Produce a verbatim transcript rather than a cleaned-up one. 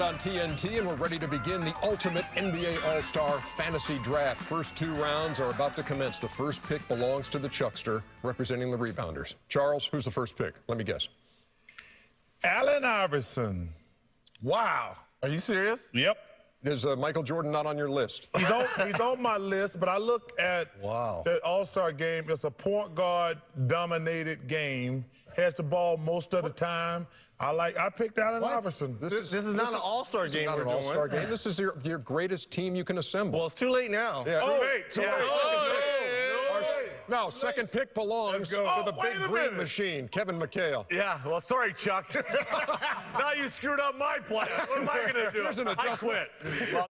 on T N T, and we're ready to begin the ultimate N B A All-Star Fantasy Draft. First two rounds are about to commence. The first pick belongs to the Chuckster, representing the Rebounders. Charles, who's the first pick? Let me guess. Allen Iverson. Wow. Are you serious? Yep. Is uh, Michael Jordan not on your list? He's on, he's on my list, but I look at wow. the All-Star game. It's a point guard-dominated game. Has the ball most of the time. I like. I picked Allen what? Iverson. This, this, is, this is not this an all-star game. Not we're an all-star game. This is your your greatest team you can assemble. Well, it's too late now. Yeah. Oh, wait, too yeah. late. Oh, no, no, no, no, no, no, second pick belongs to oh, the big green machine, Kevin McHale. Yeah. Well, sorry, Chuck. Now you screwed up my plan. What am I gonna do? There's an adjustment. I quit.